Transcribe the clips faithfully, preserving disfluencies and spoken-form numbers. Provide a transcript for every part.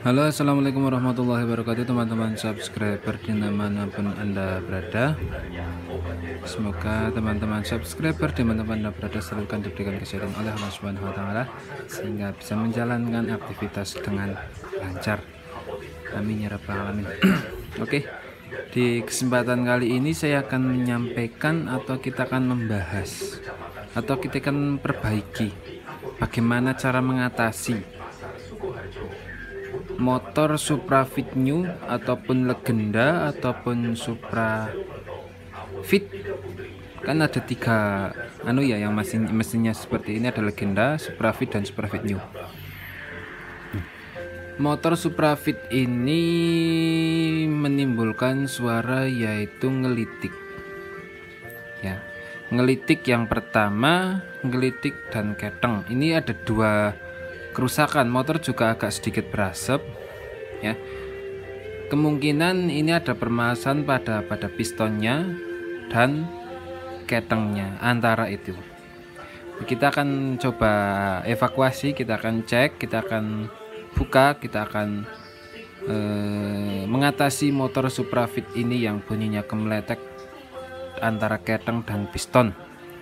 Halo, assalamualaikum warahmatullahi wabarakatuh teman-teman subscriber dimanapun anda berada. Semoga teman-teman subscriber dimanapun anda berada selalu diberikan kesehatan oleh Allah Subhanahu Wa Taala sehingga bisa menjalankan aktivitas dengan lancar. Amin ya rabbal alamin. Oke, di kesempatan kali ini saya akan menyampaikan atau kita akan membahas atau kita akan perbaiki bagaimana cara mengatasi motor Supra Fit New ataupun Legenda ataupun Supra Fit, kan ada tiga anu ya yang mesin mesinnya seperti ini, ada Legenda, Supra Fit dan Supra Fit New. Motor Supra Fit ini menimbulkan suara yaitu ngelitik ya, ngelitik yang pertama, ngelitik dan keteng. Ini ada dua kerusakan, motor juga agak sedikit berasap ya. Kemungkinan ini ada permasalahan pada pada pistonnya dan ketengnya, antara itu. Kita akan coba evakuasi, kita akan cek, kita akan buka, kita akan eh, mengatasi motor Supra Fit ini yang bunyinya kemeletek antara keteng dan piston.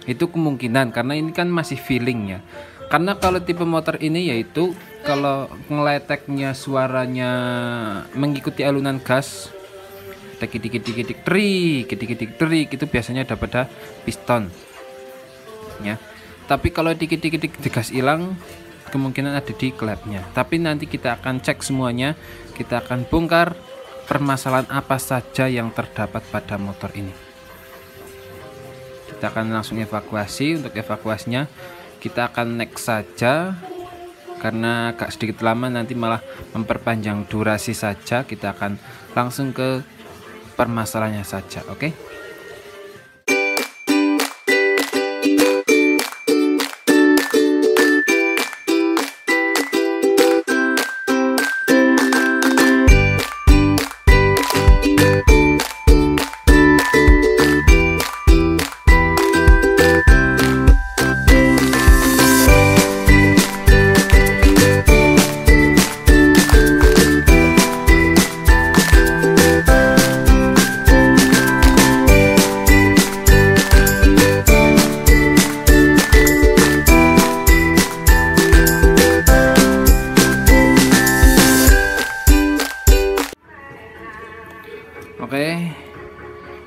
Itu kemungkinan karena ini kan masih feeling ya. Karena kalau tipe motor ini yaitu kalau ngeleteknya suaranya mengikuti alunan gas, dikit-dikit-dikit trik, dikit-dikit trik, itu biasanya ada pada piston ya. Tapi kalau dikit-dikit gas hilang, kemungkinan ada di klepnya. Tapi nanti kita akan cek semuanya, kita akan bongkar permasalahan apa saja yang terdapat pada motor ini. Kita akan langsung evakuasi. Untuk evakuasinya kita akan next saja karena agak sedikit lama, nanti malah memperpanjang durasi saja. Kita akan langsung ke permasalahannya saja. Oke okay?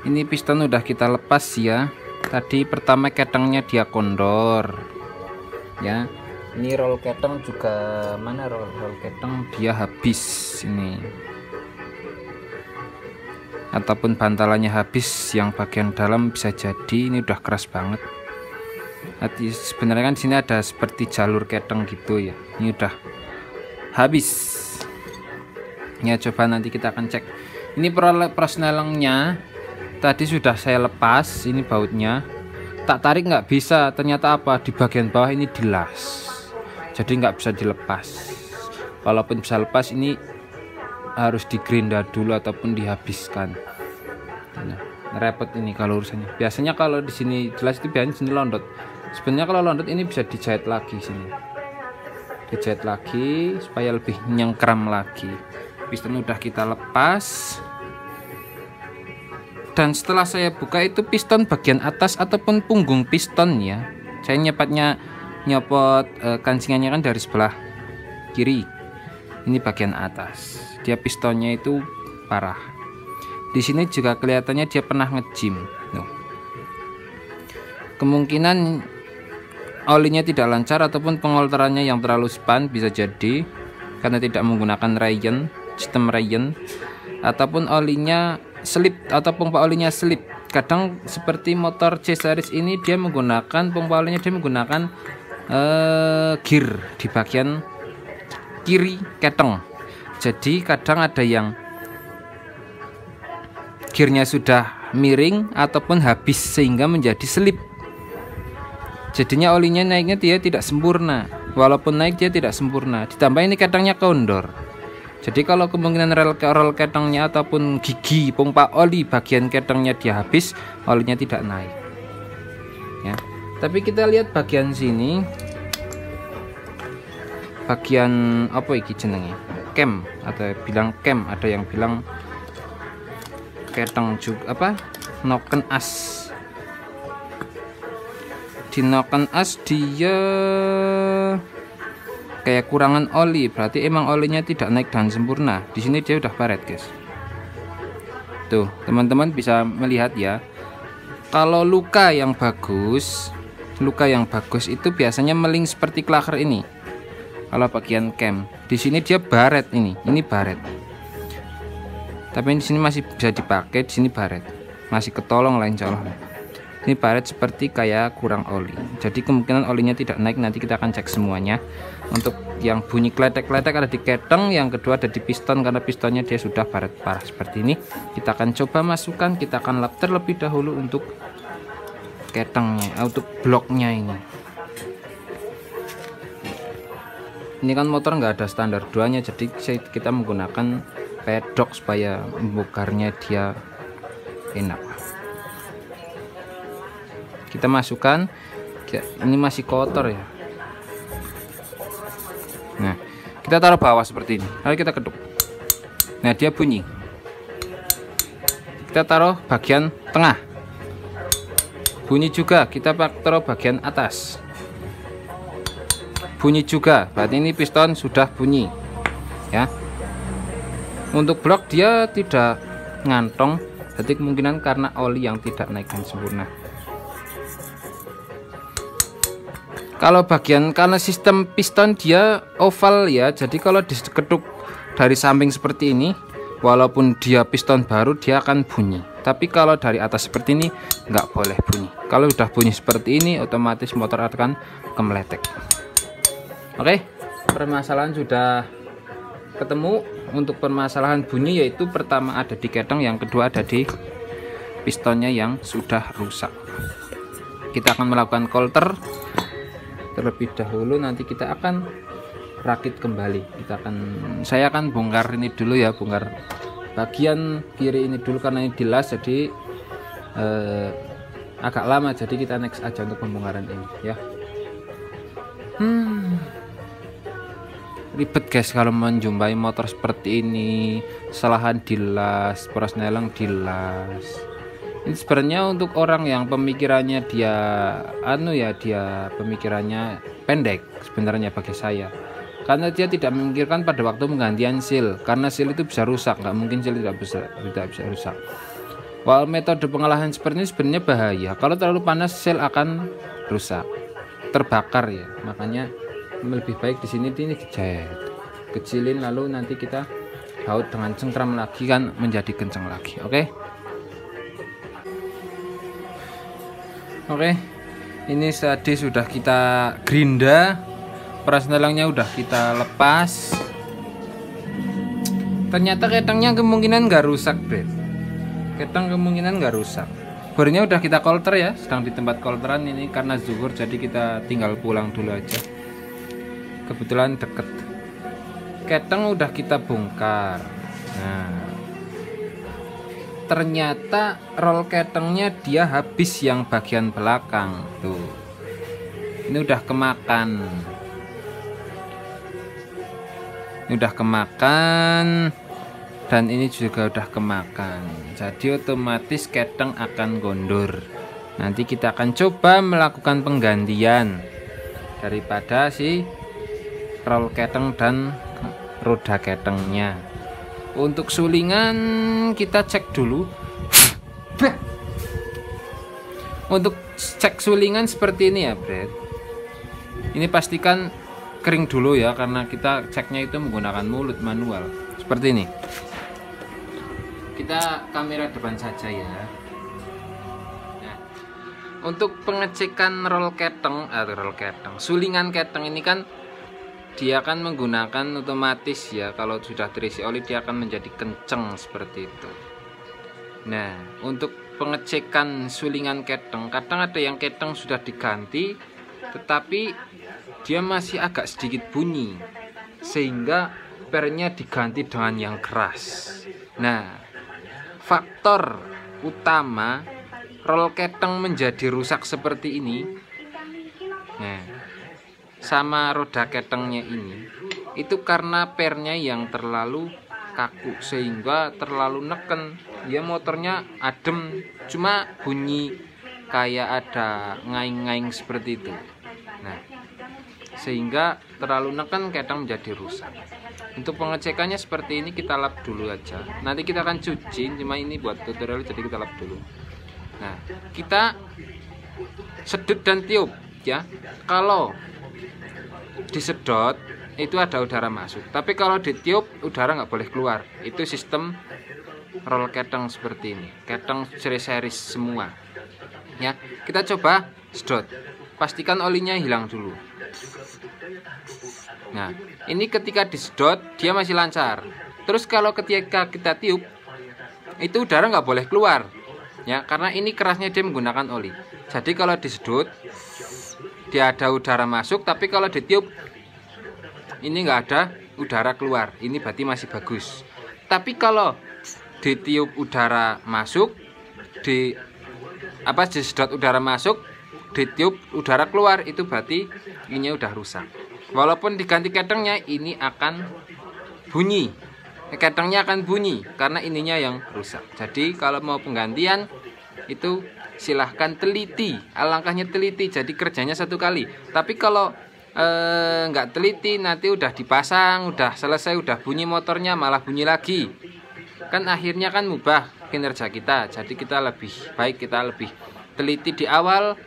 Ini piston udah kita lepas ya. Tadi pertama ketengnya dia kondor ya. Ini roll keteng juga, mana roll roll keteng dia habis ini. Ataupun bantalannya habis yang bagian dalam bisa jadi, ini udah keras banget. Tadi sebenarnya kan di sini ada seperti jalur keteng gitu ya. Ini udah habis. Ya coba nanti kita akan cek. Ini persnelengnya tadi sudah saya lepas, ini bautnya tak tarik nggak bisa, ternyata apa di bagian bawah ini dilas, jadi nggak bisa dilepas. Walaupun bisa lepas, ini harus digerinda dulu ataupun dihabiskan. Nah, repot ini kalau urusannya. Biasanya kalau di sini dilas itu biasanya sini londot. Sebenarnya kalau londot ini bisa dijahit lagi, sini dijahit lagi supaya lebih nyengkram lagi. Piston udah kita lepas. Dan setelah saya buka itu piston bagian atas ataupun punggung piston ya. Saya nyepatnya nyopot e, kancingannya kan dari sebelah kiri. Ini bagian atas. Dia pistonnya itu parah. Di sini juga kelihatannya dia pernah nge-gym. Loh. Kemungkinan olinya tidak lancar ataupun pengolterannya yang terlalu span bisa jadi karena tidak menggunakan rayon, sistem rayon, ataupun olinya slip atau pompa olinya slip. Kadang seperti motor C series ini dia menggunakan pompa olinya, dia menggunakan uh, gear di bagian kiri keteng. Jadi kadang ada yang gearnya sudah miring ataupun habis sehingga menjadi slip. Jadinya olinya naiknya dia tidak sempurna. Walaupun naik dia tidak sempurna. Ditambah ini ketengnya kondor. Jadi kalau kemungkinan rel, rel ketengnya ataupun gigi pompa oli bagian ketengnya dia habis, olinya tidak naik ya. Tapi kita lihat bagian sini, bagian apa iki jenenge, kem, ada bilang kem, ada yang bilang keteng juga, apa noken as. Di noken as dia kayak kurangan oli, berarti emang olinya tidak naik dan sempurna. Di sini dia udah baret, guys. Tuh, teman-teman bisa melihat ya. Kalau luka yang bagus, luka yang bagus itu biasanya meling seperti klaker ini. Kalau bagian cam, di sini dia baret ini, ini baret. Tapi di sini masih bisa dipakai, di sini baret. Masih ketolong lah insya Allah. Ini baret seperti kayak kurang oli. Jadi kemungkinan olinya tidak naik, nanti kita akan cek semuanya. Untuk yang bunyi kletek-kletek ada di keteng, yang kedua ada di piston karena pistonnya dia sudah baret parah seperti ini. Kita akan coba masukkan, kita akan lap terlebih dahulu untuk ketengnya, untuk bloknya ini. Ini kan motor nggak ada standar duanya, jadi kita menggunakan pedok supaya membukarnya dia enak. Kita masukkan, ini masih kotor ya. Nah, kita taruh bawah seperti ini, lalu kita keduk. Nah, dia bunyi. Kita taruh bagian tengah, bunyi juga. Kita taruh bagian atas, bunyi juga. Berarti ini piston sudah bunyi ya. Untuk blok dia tidak ngantong, berarti kemungkinan karena oli yang tidak naikkan sempurna. Kalau bagian, karena sistem piston dia oval ya, jadi kalau diketuk dari samping seperti ini, walaupun dia piston baru dia akan bunyi. Tapi kalau dari atas seperti ini nggak boleh bunyi. Kalau udah bunyi seperti ini otomatis motor akan kemeletek. Oke, permasalahan sudah ketemu. Untuk permasalahan bunyi yaitu pertama ada di keteng, yang kedua ada di pistonnya yang sudah rusak. Kita akan melakukan kolter terlebih dahulu, nanti kita akan rakit kembali. Kita akan, saya akan bongkar ini dulu ya, bongkar bagian kiri ini dulu karena ini dilas jadi eh, agak lama, jadi kita next aja untuk pembongkaran ini ya. Hmm, ribet guys kalau menjumpai motor seperti ini, kesalahan dilas, poros neleng dilas. Ini sebenarnya untuk orang yang pemikirannya dia anu ya, dia pemikirannya pendek sebenarnya bagi saya, karena dia tidak memikirkan pada waktu penggantian seal, karena seal itu bisa rusak, nggak mungkin seal tidak bisa tidak bisa rusak. Walau metode pengolahan seperti ini sebenarnya bahaya, kalau terlalu panas seal akan rusak, terbakar ya. Makanya lebih baik di sini ini dijahit kecilin, lalu nanti kita baut dengan cengkram lagi kan menjadi kencang lagi. Oke okay? Oke, ini tadi sudah kita gerinda, peras nelangnya udah kita lepas. Ternyata ketengnya kemungkinan nggak rusak, Bro. Keteng kemungkinan nggak rusak. Bornya udah kita kolter ya, sedang di tempat kolteran ini karena zuhur, jadi kita tinggal pulang dulu aja. Kebetulan deket. Keteng udah kita bongkar. Nah, ternyata roll ketengnya dia habis yang bagian belakang tuh, ini udah kemakan, ini udah kemakan, dan ini juga udah kemakan, jadi otomatis keteng akan gondor. Nanti kita akan coba melakukan penggantian daripada si roll keteng dan roda ketengnya. Untuk sulingan kita cek dulu. Untuk cek sulingan seperti ini ya, Brad. Ini pastikan kering dulu ya, karena kita ceknya itu menggunakan mulut manual. Seperti ini. Kita kamera depan saja ya. Nah, untuk pengecekan roll keteng atau roll keteng, sulingan keteng ini kan dia akan menggunakan otomatis ya, kalau sudah terisi oli dia akan menjadi kenceng seperti itu. Nah, untuk pengecekan sulingan keteng, kadang ada yang keteng sudah diganti tetapi dia masih agak sedikit bunyi sehingga pernya diganti dengan yang keras. Nah, faktor utama roll keteng menjadi rusak seperti ini, nah, sama roda ketengnya ini itu karena pernya yang terlalu kaku sehingga terlalu neken, ya motornya adem cuma bunyi kayak ada ngaing-ngaing seperti itu. Nah, sehingga terlalu neken kadang menjadi rusak. Untuk pengecekannya seperti ini, kita lap dulu aja, nanti kita akan cuci, cuma ini buat tutorial jadi kita lap dulu. Nah, kita sedot dan tiup ya. Kalau disedot itu ada udara masuk, tapi kalau ditiup udara nggak boleh keluar. Itu sistem roll keteng seperti ini, keteng C series semua ya. Kita coba sedot, pastikan olinya hilang dulu. Nah, ini ketika disedot dia masih lancar, terus kalau ketika kita tiup itu udara nggak boleh keluar ya, karena ini kerasnya dia menggunakan oli. Jadi kalau disedot dia ada udara masuk, tapi kalau ditiup ini enggak ada udara keluar, ini berarti masih bagus. Tapi kalau ditiup udara masuk, di apa disedot udara masuk, ditiup udara keluar, itu berarti ini udah rusak. Walaupun diganti ketengnya, ini akan bunyi, ketengnya akan bunyi karena ininya yang rusak. Jadi kalau mau penggantian itu silahkan teliti, alangkahnya teliti. Jadi kerjanya satu kali. Tapi kalau Eh, nggak teliti, nanti udah dipasang, udah selesai, udah bunyi motornya malah bunyi lagi, kan akhirnya kan mubah kinerja kita. Jadi kita lebih baik kita lebih teliti di awal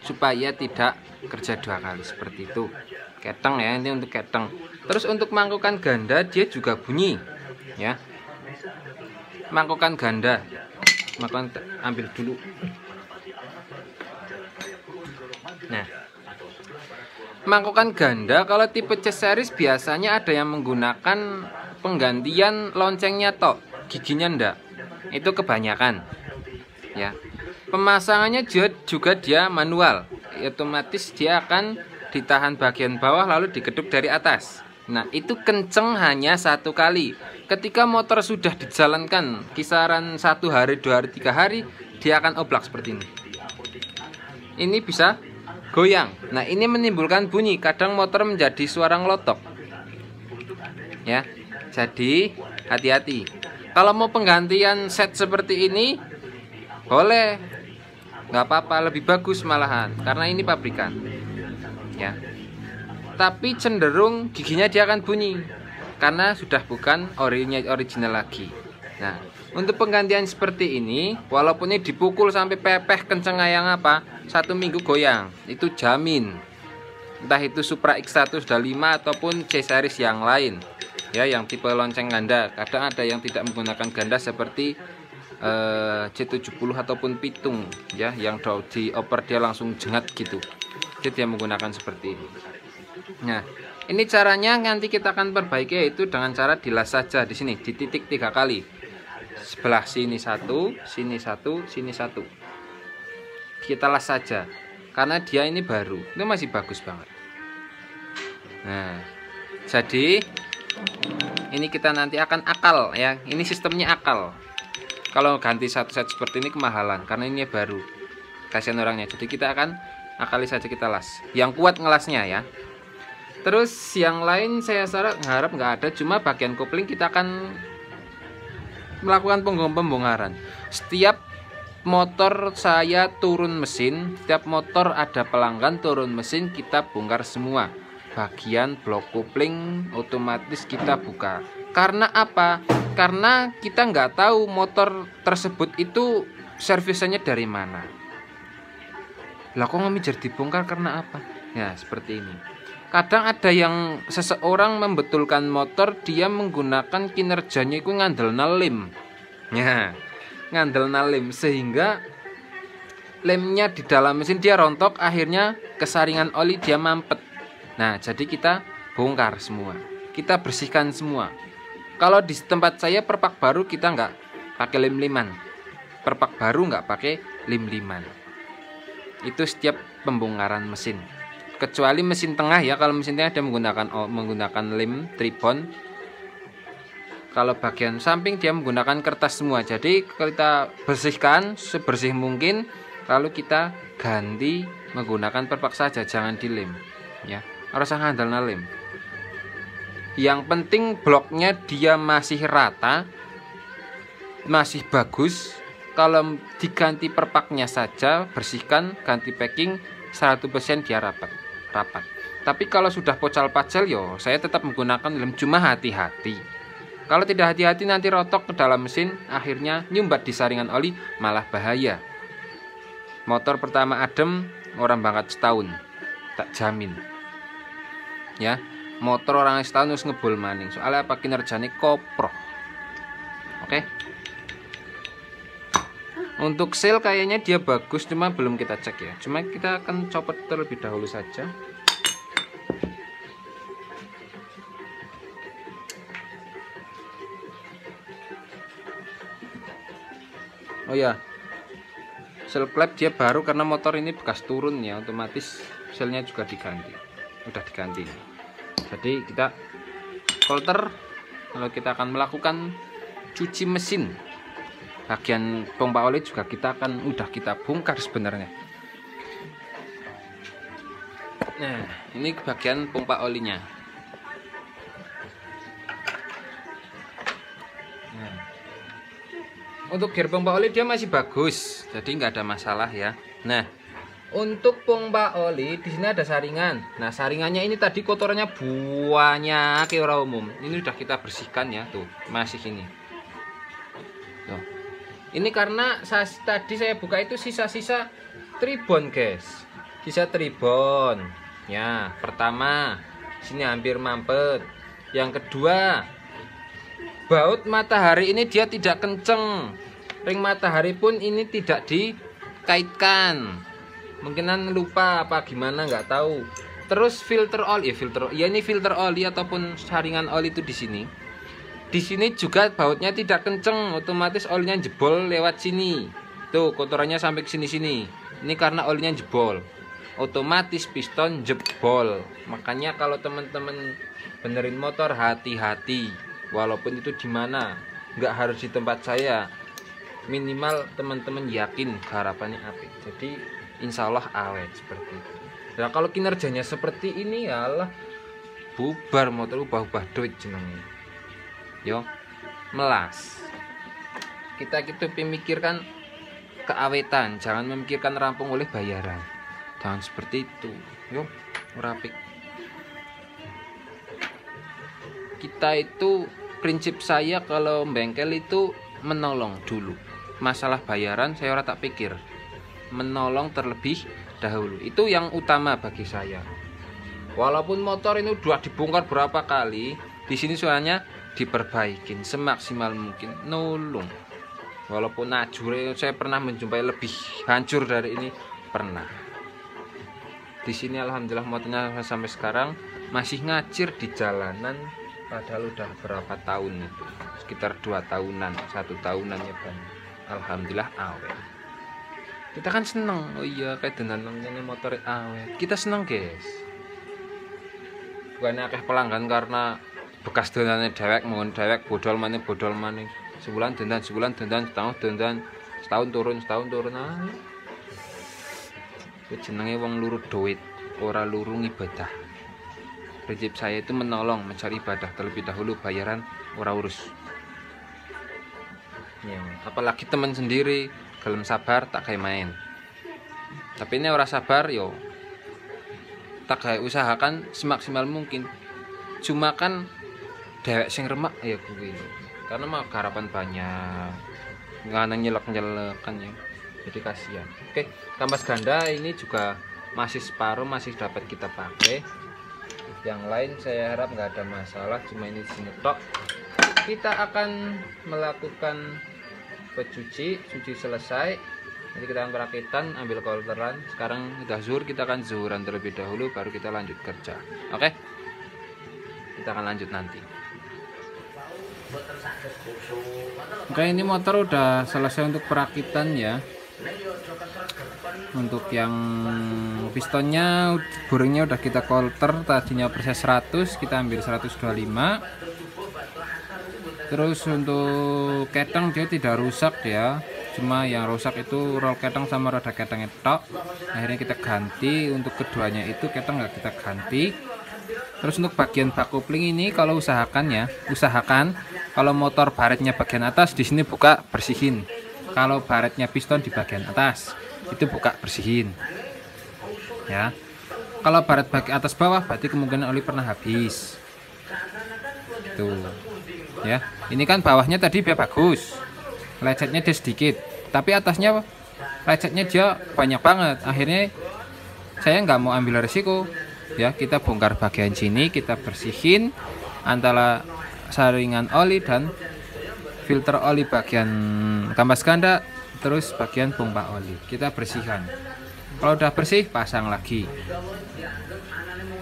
supaya tidak kerja dua kali seperti itu. Keteng ya, ini untuk keteng. Terus untuk mangkukan ganda dia juga bunyi ya, mangkukan ganda, maka ambil dulu. Nah, mangkukan ganda kalau tipe C series biasanya ada yang menggunakan penggantian loncengnya tok, giginya ndak. Itu kebanyakan ya. Pemasangannya juga dia manual, otomatis dia akan ditahan bagian bawah lalu digedup dari atas. Nah, itu kenceng hanya satu kali. Ketika motor sudah dijalankan kisaran satu hari, dua hari, tiga hari, dia akan oblak seperti ini. Ini bisa goyang. Nah, ini menimbulkan bunyi, kadang motor menjadi suara ngelotok ya. Jadi hati-hati. Kalau mau penggantian set seperti ini boleh, nggak apa-apa, lebih bagus malahan karena ini pabrikan ya. Tapi cenderung giginya dia akan bunyi karena sudah bukan original lagi. Nah, untuk penggantian seperti ini, walaupun ini dipukul sampai pepeh kenceng ayang apa, satu minggu goyang, itu jamin. Entah itu Supra X satu lima ataupun C series yang lain ya, yang tipe lonceng ganda. Kadang ada yang tidak menggunakan ganda seperti eh, C tujuh puluh ataupun pitung ya, yang dioper dia langsung jengat gitu. Jadi dia menggunakan seperti ini. Nah, ini caranya nanti kita akan perbaiki, yaitu dengan cara dilas saja di sini, dititik tiga kali. Sebelah sini satu, sini satu, sini satu. Kita las saja karena dia ini baru, itu masih bagus banget. Nah, jadi ini kita nanti akan akal ya, ini sistemnya akal. Kalau ganti satu set seperti ini kemahalan karena ini baru, kasihan orangnya. Jadi kita akan akali saja, kita las yang kuat ngelasnya ya. Terus yang lain saya saran harap nggak ada, cuma bagian kopling kita akan melakukan pembongkaran. Setiap motor saya turun mesin, setiap motor ada pelanggan turun mesin, kita bongkar semua bagian blok kopling, otomatis kita buka. Karena apa? Karena kita nggak tahu motor tersebut itu servisannya dari mana. Lah, kok ngejar dibongkar karena apa? Ya seperti ini. Kadang ada yang seseorang membetulkan motor, dia menggunakan kinerjanya itu ngandelna lem ya, ngandelna lem, sehingga lemnya di dalam mesin dia rontok, akhirnya kesaringan oli dia mampet. Nah, jadi kita bongkar semua, kita bersihkan semua. Kalau di tempat saya perpak baru kita nggak pakai lem-leman, perpak baru nggak pakai lem-leman. Itu setiap pembongkaran mesin, kecuali mesin tengah ya. Kalau mesin tengah dia menggunakan menggunakan lem tribon. Kalau bagian samping dia menggunakan kertas semua. Jadi kita bersihkan sebersih mungkin, lalu kita ganti menggunakan perpak saja, jangan dilem ya. Harus ngandalna lem. Yang penting bloknya dia masih rata, masih bagus. Kalau diganti perpaknya saja, bersihkan, ganti packing, seratus persen dia rapat, rapat. Tapi kalau sudah pocal-pacal, yo saya tetap menggunakan lem, cuma hati-hati. Kalau tidak hati-hati nanti rotok ke dalam mesin, akhirnya nyumbat di saringan oli, malah bahaya. Motor pertama adem, orang banget setahun, tak jamin. Ya, motor orang setahun harus ngebul maning, soalnya apa, kinerjanya koproh. Oke. Untuk seal kayaknya dia bagus, cuma belum kita cek ya. Cuma kita akan copot terlebih dahulu saja. Oh ya, seal klep dia baru karena motor ini bekas turun ya, otomatis sealnya juga diganti, udah diganti. Jadi kita kolter, lalu kita akan melakukan cuci mesin. Bagian pompa oli juga kita akan udah kita bongkar sebenarnya. Nah, ini bagian pompa olinya. Nah, untuk gear pompa oli dia masih bagus, jadi nggak ada masalah ya. Nah, untuk pompa oli di sini ada saringan. Nah, saringannya ini tadi kotorannya banyak, kira umum. Ini udah kita bersihkan ya, tuh masih ini. Tuh. Ini karena saya, tadi saya buka itu sisa-sisa tribon, guys. Sisa tribon. Ya, pertama sini hampir mampet. Yang kedua, baut matahari ini dia tidak kenceng. Ring matahari pun ini tidak dikaitkan. Mungkinan lupa apa gimana, nggak tahu. Terus filter oli, filter. Ya ini filter oli ataupun saringan oli itu di sini. Di sini juga bautnya tidak kenceng, otomatis olinya jebol lewat sini. Tuh, kotorannya sampai ke sini-sini. Ini karena olinya jebol. Otomatis piston jebol. Makanya kalau teman-teman benerin motor hati-hati. Walaupun itu di mana, nggak harus di tempat saya. Minimal teman-teman yakin harapannya apik. Jadi, insya Allah awet seperti itu. Nah, kalau kinerjanya seperti ini, Allah bubar motor, ubah-ubah duit jenengnya. Yo, melas. Kita kita memikirkan keawetan, jangan memikirkan rampung oleh bayaran. Jangan seperti itu. Yo, merapik. Kita itu prinsip saya kalau bengkel itu menolong dulu. Masalah bayaran saya ora tak pikir. Menolong terlebih dahulu. Itu yang utama bagi saya. Walaupun motor ini udah dibongkar berapa kali, di sini soalnya diperbaikin semaksimal mungkin, nolong. Walaupun najure saya pernah menjumpai lebih hancur dari ini, pernah. Di sini alhamdulillah motornya sampai sekarang masih ngacir di jalanan, padahal udah berapa tahun itu, sekitar dua tahunan, satu tahunannya banyak. Alhamdulillah awet. Kita kan seneng. Oh iya, kayak denanangnya motor awet. Kita seneng, guys. Bukannya akeh pelanggan karena bekas dendane dewek, mohon dewek, bodol maning, bodol maning, sebulan dendan, sebulan dendan, setahun dendan, setahun turun, setahun turun. Ah, itu jenenge wong luru duit, ora luru ibadah. Prinsip saya itu menolong, mencari ibadah terlebih dahulu, bayaran ora urus. Ya, apalagi teman sendiri, gelem sabar tak kayak main. Tapi ini ora sabar, yo tak kayak usahakan semaksimal mungkin. Cuma kan dewek sing remak ya kuwi. Karena mah harapan banyak. Enggak nang nyelek-nyelekan ya. Jadi kasihan. Oke, kampas ganda ini juga masih separuh, masih dapat kita pakai. Yang lain saya harap nggak ada masalah, cuma ini sini tok. Kita akan melakukan pencuci, cuci selesai. Nanti kita akan perakitan, ambil kolteran. Sekarang udah zuhur, kita akan zuhuran terlebih dahulu baru kita lanjut kerja. Oke. Kita akan lanjut nanti. Oke, ini motor udah selesai untuk perakitan ya. Untuk yang pistonnya, buringnya udah kita kolter. Tadinya perses seratus, kita ambil seratus dua puluh lima. Terus untuk keteng dia tidak rusak ya. Cuma yang rusak itu roll keteng sama roda ketengnya tok. Akhirnya kita ganti. Untuk keduanya itu keteng nggak kita ganti. Terus untuk bagian bak kopling ini kalau usahakan ya, usahakan kalau motor baretnya bagian atas di sini buka bersihin. Kalau baretnya piston di bagian atas itu buka bersihin. Ya. Kalau baret bagian atas bawah berarti kemungkinan oli pernah habis. Tuh. Ya. Ini kan bawahnya tadi biar bagus. Lecetnya dia sedikit, tapi atasnya lecetnya dia banyak banget. Akhirnya saya nggak mau ambil resiko. Ya, kita bongkar bagian sini, kita bersihin antara saringan oli dan filter oli bagian kampas ganda, terus bagian pompa oli kita bersihkan. Kalau udah bersih pasang lagi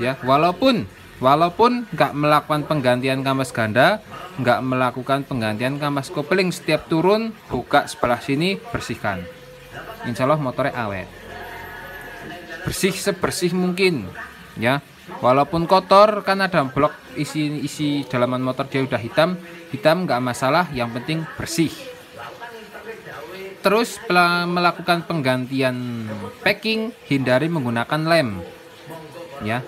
ya. Walaupun walaupun nggak melakukan penggantian kampas ganda, nggak melakukan penggantian kampas kopling, setiap turun buka sebelah sini bersihkan, insya Allah motornya awet, bersih sebersih mungkin. Ya, walaupun kotor kan ada blok isi isi dalaman motor dia udah hitam hitam nggak masalah, yang penting bersih. Terus melakukan penggantian packing, hindari menggunakan lem. Ya,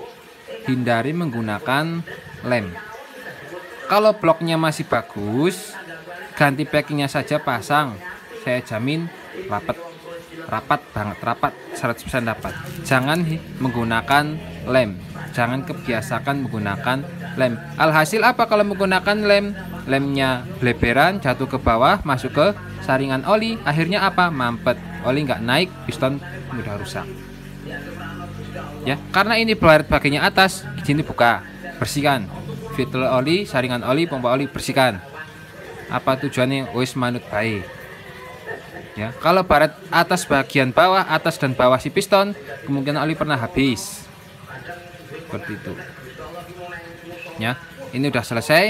hindari menggunakan lem. Kalau bloknya masih bagus, ganti packingnya saja pasang. Saya jamin rapat, rapat banget, rapat seratus persen dapat. Jangan menggunakan lem, jangan kebiasakan menggunakan lem. Alhasil apa kalau menggunakan lem? Lemnya bleberan, jatuh ke bawah, masuk ke saringan oli, akhirnya apa? Mampet, oli nggak naik, piston mudah rusak. Ya, karena ini baret bagiannya atas, sini buka, bersihkan. Filter oli, saringan oli, pompa oli bersihkan. Apa tujuannya? Wis manut baik. Ya, kalau baret atas bagian bawah, atas dan bawah si piston, kemungkinan oli pernah habis. Seperti itu ya. Ini udah selesai.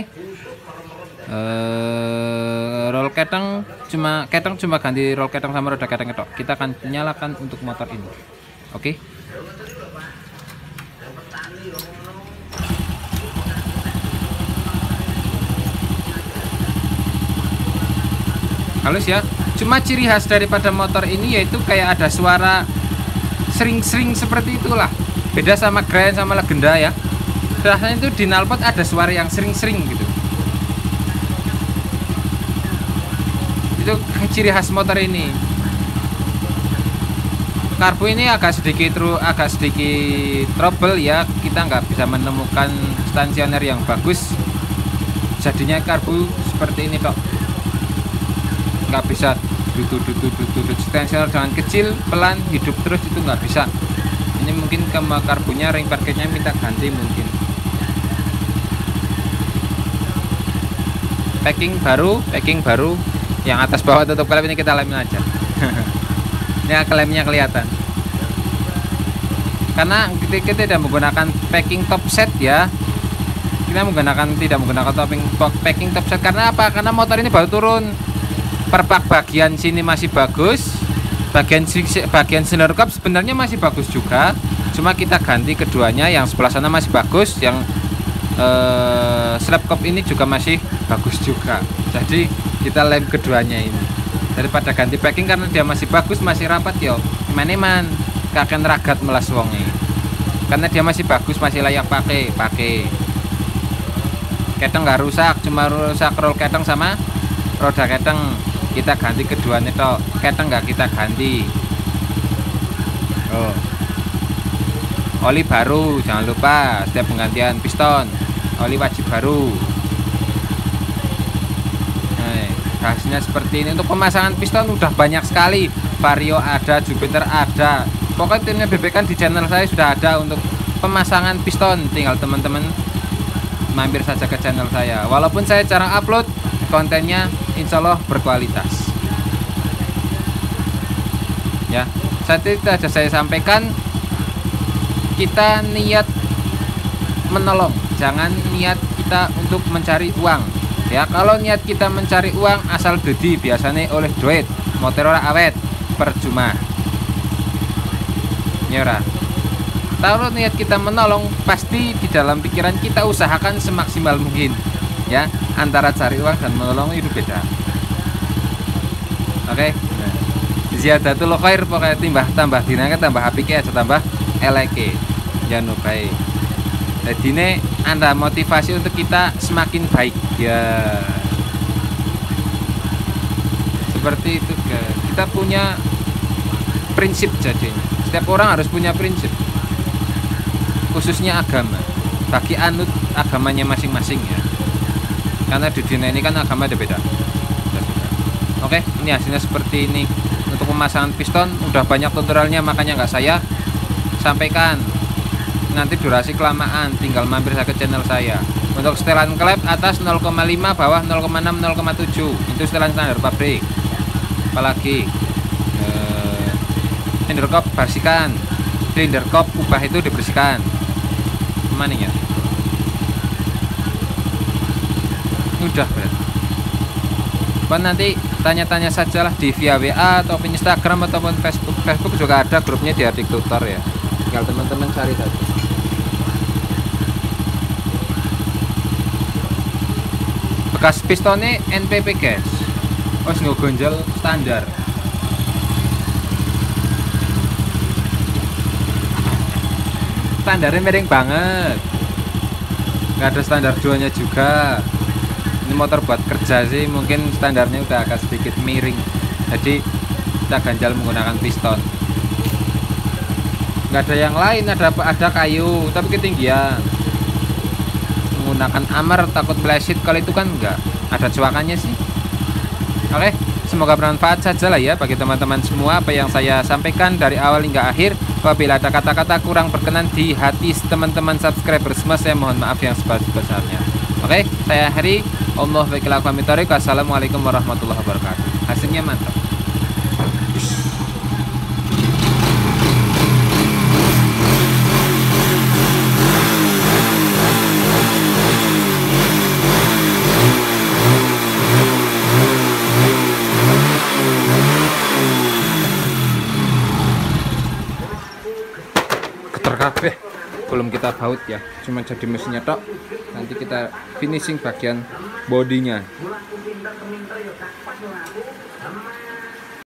Eee, roll keteng cuma keteng cuma ganti roll keteng sama roda keteng ketok. Kita akan nyalakan untuk motor ini. Oke okay. Halus ya. Cuma ciri khas daripada motor ini yaitu kayak ada suara sering-sering seperti itulah. Beda sama Grand sama Legenda ya, rasanya itu di nalpot ada suara yang sering-sering gitu. Itu ciri khas motor ini. Karbu ini agak sedikit agak sedikit trouble ya, kita nggak bisa menemukan stansioner yang bagus, jadinya karbu seperti ini kok. Nggak bisa duduk-duduk-duduk, stansioner jangan kecil, pelan, hidup terus itu nggak bisa. Ini mungkin ke karbunya, ring parketnya minta ganti mungkin. Packing baru, packing baru. Yang atas bawah tutup klem ini kita lemin aja. Ini klemnya kelihatan. Karena kita tidak menggunakan packing top set ya. Kita menggunakan tidak menggunakan topping packing top set karena apa? Karena motor ini baru turun. Perpak bagian sini masih bagus. Bagian bagian cylinder cup sebenarnya masih bagus juga, cuma kita ganti keduanya. Yang sebelah sana masih bagus, yang eh, slab cup ini juga masih bagus juga. Jadi kita lem keduanya ini daripada ganti packing karena dia masih bagus, masih rapat yo. Eman-eman kaken ragat melas wonge. Karena dia masih bagus, masih layak pakai, pakai. Keteng nggak rusak, cuma rusak roll keteng sama roda keteng. Kita ganti keduanya toh, keteng nggak kita ganti. Oh. Oli baru, jangan lupa setiap penggantian piston, oli wajib baru. Nah, hasilnya seperti ini. Untuk pemasangan piston udah banyak sekali. Vario ada, Jupiter ada. Pokoknya timnya B B K di channel saya sudah ada untuk pemasangan piston. Tinggal teman-teman mampir saja ke channel saya. Walaupun saya jarang upload, kontennya insya Allah berkualitas ya. Saat itu saja saya sampaikan, kita niat menolong, jangan niat kita untuk mencari uang ya. Kalau niat kita mencari uang asal dodi biasanya oleh duit motor ora awet, percuma nyora. Kalau niat kita menolong, pasti di dalam pikiran kita usahakan semaksimal mungkin ya. Antara cari uang dan menolong itu beda. Oke okay? Ziyadatul khair, pokoknya timbah tambah dinangka, tambah apike aja, tambah eleke ya nubai. Jadi ini anda motivasi untuk kita semakin baik ya, seperti itu guys. Kita punya prinsip, jadinya setiap orang harus punya prinsip, khususnya agama, bagi anut agamanya masing-masing ya, karena di dunia ini kan agama ada beda. Oke, ini hasilnya seperti ini. Untuk pemasangan piston udah banyak tutorialnya, makanya nggak saya sampaikan, nanti durasi kelamaan, tinggal mampir saja ke channel saya. Untuk setelan klep atas nol koma lima, bawah nol koma enam, nol koma tujuh, itu setelan standar pabrik. Apalagi eh, inderkop bersihkan, inderkop kubah itu dibersihkan, maning ya. Udah berat. Pan nanti tanya-tanya sajalah di via W A atau Instagram ataupun Facebook. Facebook juga ada grupnya di Herdik Tutor ya. Tinggal teman-teman cari saja. Bekas pistonnya N P P guys. Oh, nggak gonjol standar. Standarnya miring banget. Nggak ada standar duanya juga. Ini motor buat kerja sih, mungkin standarnya udah agak sedikit miring, jadi kita ganjal menggunakan piston. Nggak ada yang lain, ada ada kayu tapi ketinggian, menggunakan amar takut meleset kalau itu kan enggak ada cuakannya sih. Oke, semoga bermanfaat saja lah ya bagi teman-teman semua apa yang saya sampaikan dari awal hingga akhir. Apabila ada kata-kata kurang berkenan di hati teman-teman subscriber semua, saya mohon maaf yang sebesar-besarnya. Oke, saya Hari Allah wakilah kami tarik. Assalamualaikum warahmatullahi wabarakatuh. Hasilnya mantap. Keter kabeh. Belum kita baut ya, cuma jadi mesinnya tok. Nanti kita finishing bagian bodinya.